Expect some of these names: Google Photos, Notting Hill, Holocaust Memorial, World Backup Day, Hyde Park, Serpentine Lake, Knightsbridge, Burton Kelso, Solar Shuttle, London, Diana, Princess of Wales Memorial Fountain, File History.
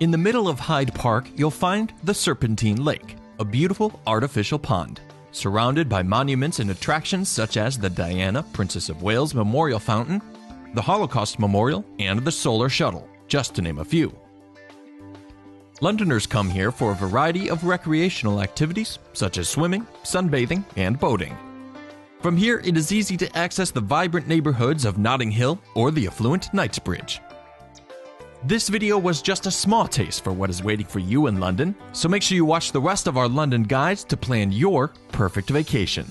In the middle of Hyde Park, you'll find the Serpentine Lake, a beautiful artificial pond. Surrounded by monuments and attractions such as the Diana, Princess of Wales Memorial Fountain, the Holocaust Memorial, and the Solar Shuttle, just to name a few. Londoners come here for a variety of recreational activities such as swimming, sunbathing, and boating. From here, it is easy to access the vibrant neighborhoods of Notting Hill or the affluent Knightsbridge. This video was just a small taste for what is waiting for you in London, so make sure you watch the rest of our London guides to plan your perfect vacation.